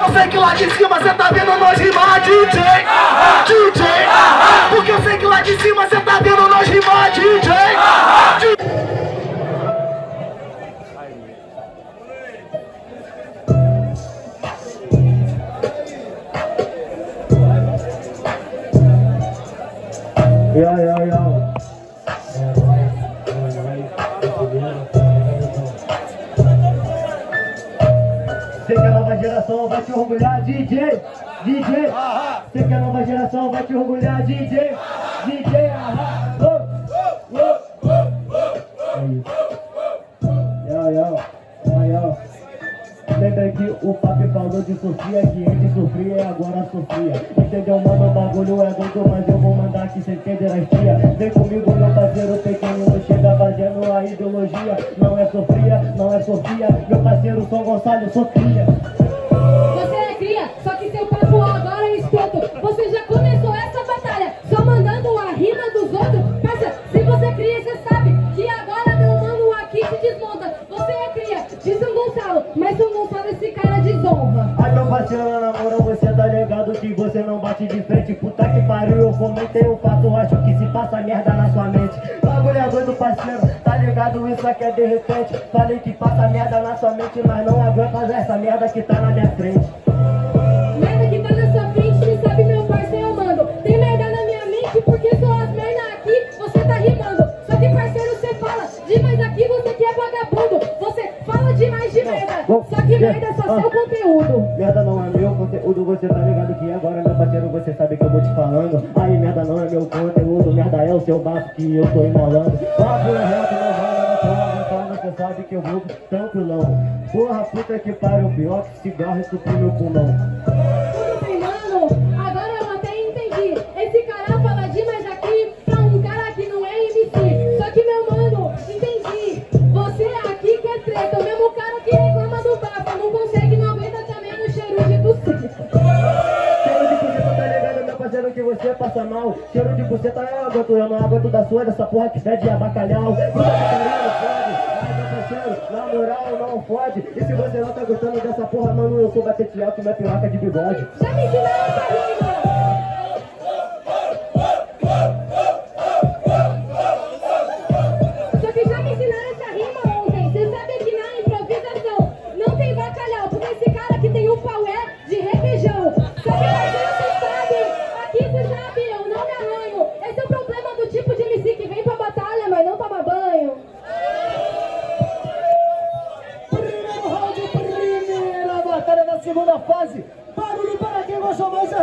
Eu sei que lá de cima cê tá vendo nós rimar, DJ, DJ, porque eu sei que lá de cima cê tá vendo nós rimar, DJ, vai te orgulhar, DJ, DJ. Sei que a nova geração vai te orgulhar, DJ, DJ. Lembra que o papi falou de Sofia, que antes sofria e agora Sofia. Entendeu, mano, o bagulho é doido, mas eu vou mandar que cê tem dinastia. Vem comigo, meu parceiro pequeno, não chega fazendo a ideologia. Não é Sofia, não é Sofia, meu parceiro São Gonçalo, Sofia. Você é cria, só que seu papo agora é escroto. Você já começou essa batalha, só mandando a rima dos outros. Parça, se você cria, você sabe que agora meu mano aqui se desmonta. Você é cria de São Gonçalo, mas São Gonçalo esse cara desonra. Ai meu parceiro, na moral, você tá ligado que você não bate de frente. Puta que pariu, eu comentei o fato, acho que se passa merda na sua mente. Bagulho é doido, parceiro, tá ligado, isso aqui é de repente. Falei que passa merda na sua mente, mas não aguenta essa merda que tá na minha frente. Merda que tá na sua frente, cê sabe, meu parceiro, mano. Tem merda na minha mente, porque só as merda aqui você tá rimando. Só que, parceiro, você fala demais aqui, você que é vagabundo. Você fala demais de merda, só que merda é só seu conteúdo. Merda não é meu conteúdo, você tá ligado que agora, meu parceiro, você sabe que eu vou te falando. Aí, merda não é meu conteúdo, merda é o seu bafo que eu tô enrolando. Papo é reto, não rola na prova, então você sabe que eu vou tranquilão. Porra, puta que pariu, pior que cigarro suprir meu pulmão. Tudo bem, mano, agora eu até entendi. Esse cara fala demais aqui pra um cara que não é MC. Só que, meu mano, entendi. Você aqui que é treta, o mesmo cara que reclama do papo, não consegue, não aguenta também no cheiro de buceta. Que você passa mal, cheiro de buceta eu não aguento da sua, dessa porra que fede a bacalhau. Puta que pariu, fode, na moral não fode. E se você não tá gostando dessa porra, mano, eu sou bateteal que minha piroca de bigode. Já me ensinaram essa rima! Só que já me ensinaram essa rima ontem, você sabe que na improvisação não tem bacalhau, porque esse cara que tem um paué de requeijão. Só que segunda fase, barulho para quem gostou mais da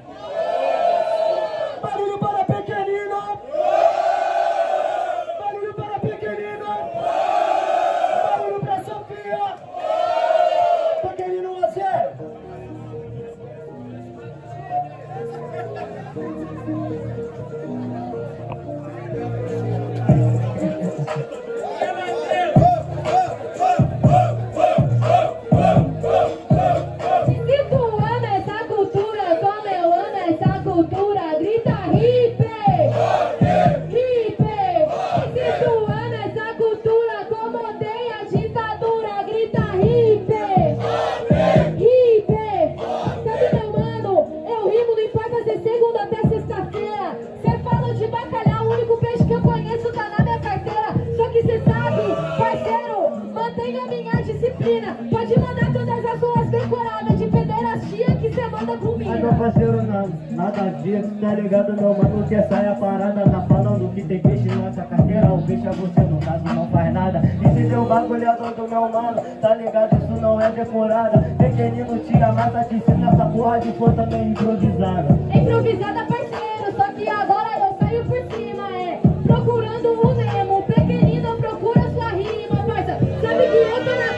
barulho para a pequenina, barulho para a pequenina, barulho para a Sofia, pequenino 1 a 0. Pode mandar todas as suas decoradas de pederastia que você manda comigo. Mas meu parceiro, nada disso, tá ligado, meu mano, que essa é a parada. Tá falando que tem peixe nessa carteira, o peixe é você, no caso não faz nada. E se deu bagulho é doido, meu mano, tá ligado, isso não é decorada. Pequenino tira, mata, te ensina essa porra de fã também improvisada. Improvisada, parceiro, só que agora eu saio por cima, é procurando o Nemo. Pequenino, procura sua rima, parça, sabe que eu tô na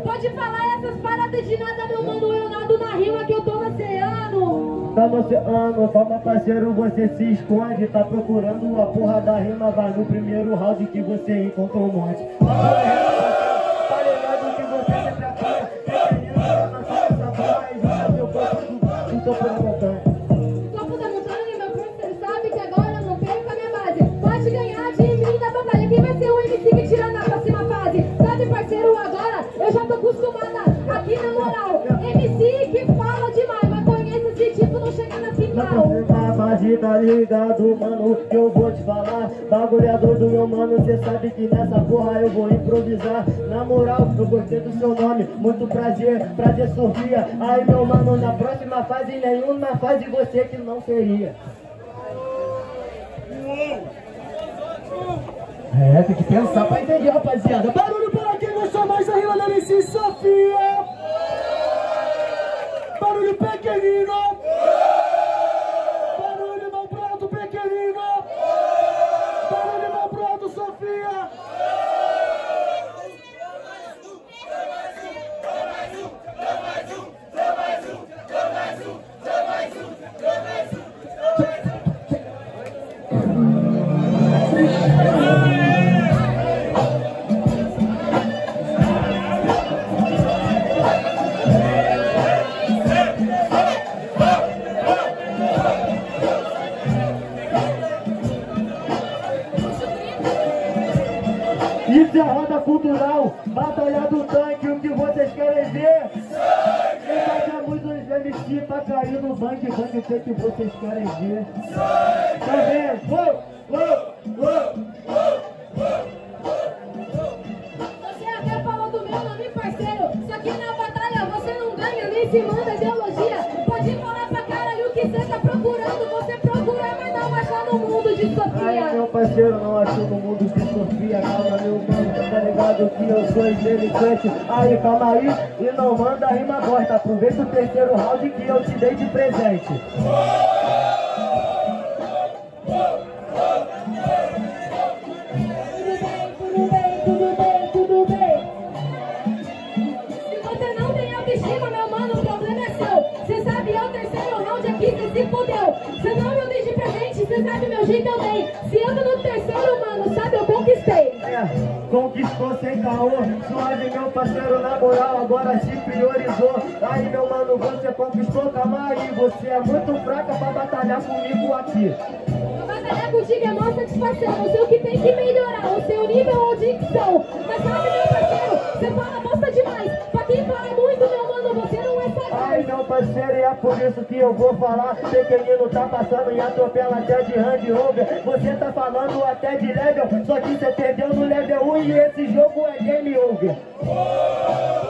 pode falar essas paradas de nada, meu mano, eu nado na rima que eu tô no oceano. Tá no oceano, toma parceiro, você se esconde. Tá procurando a porra da rima, vai no primeiro round que você encontrou um monte. Tá ligado que você sempre apanha. Pequenino, tá na sua porra e joga seu corpo no topo da montanha. Topo da montanha, meu parceiro, sabe que agora eu não perco a minha base. Pode ganhar de mim na batalha, quem vai ser o MC que tira na próxima fase? Sabe, parceiro, agora eu já tô com Tá ligado, mano, que eu vou te falar. Bagulhador do meu mano, cê sabe que nessa porra eu vou improvisar. Na moral, eu gostei do seu nome, muito prazer, prazer Sofia. Aí meu mano, na próxima fase, nenhuma fase você que não seria. É, tem que pensar pra entender, rapaziada. Barulho para quem gostou mais da rima da MC Sofia. Barulho pequenino. Barulho não pro alto, pequenino. Barulho não pro alto, Sofia. Isso é roda cultural, Batalha do Tanque, o que vocês querem ver? Sangue! Sacamos os MC pra cair no banco, o que vocês querem ver? Sangue! Tá vendo? Uou, uou, uou, uou, uou. Você até falou do meu nome, parceiro, só que na batalha você não ganha, nem se manda de elogia. Pode falar pra caralho o que você tá procurando, você procura, mas não achar no mundo de Sofia. Ai, meu parceiro, não achou no mundo de Sofia, calma, meu mano, tá ligado que eu sou inteligente. Aí, calma aí, e não manda rima bosta. Aproveita o terceiro round que eu te dei de presente. Se você não tem autoestima, meu mano, o problema é seu. Você sabe, é o terceiro round aqui, você se fudeu. Você não me deu de presente, você sabe, meu jeito eu dei. Se eu tô no terceiro, mano, sabe, eu conquistei. Conquistou sem caô, suave meu parceiro, na moral, agora se priorizou. Aí meu mano, você conquistou, calma aí, você é muito fraca pra batalhar comigo aqui. Pra batalhar contigo é maior satisfação, eu sei o que tem que melhorar, o seu nível ou dicção. Mas sabe meu parceiro, você fala bosta demais, pra quem fala muito meu mano, você não é sagaz. Ai meu parceiro, e é por isso que eu vou falar, pequenino tá passando e atropela até de hand over. Você tá falando até de level, só que você perdeu no level 1 e esse jogo é game over.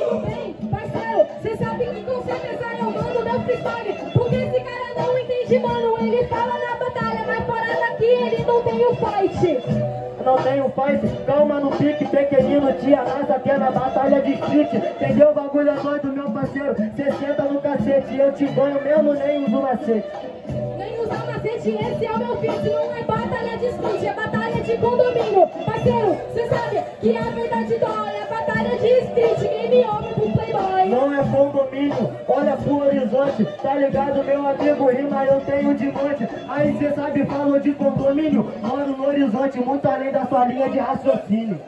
Tudo bem, parceiro, você sabe que com certeza eu mando meu freestyle, porque esse cara não entende, mano, ele fala na batalha, mas fora daqui ele não tem o fight. Não tem o fight, calma no pique, pequenino, tia nasce aqui na batalha de street, entendeu? O bagulho é doido, meu parceiro, você senta no cacete, eu te banho mesmo, nem uso macete. Nem usar macete, esse é o meu vídeo, não é batalha de street, é batalha de condomínio. Parceiro, você sabe que a verdade dói, é batalha de street, game over pro playboy. Não é condomínio, olha pro horizonte, tá ligado meu amigo, rima eu tenho de monte. Aí você sabe, falou de condomínio, moro no horizonte, muito além da sua linha de raciocínio.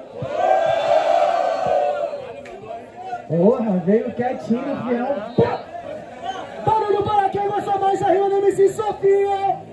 Porra, veio quietinho, fiel. Barulho para quem gostou mais da rima da MC Sofia.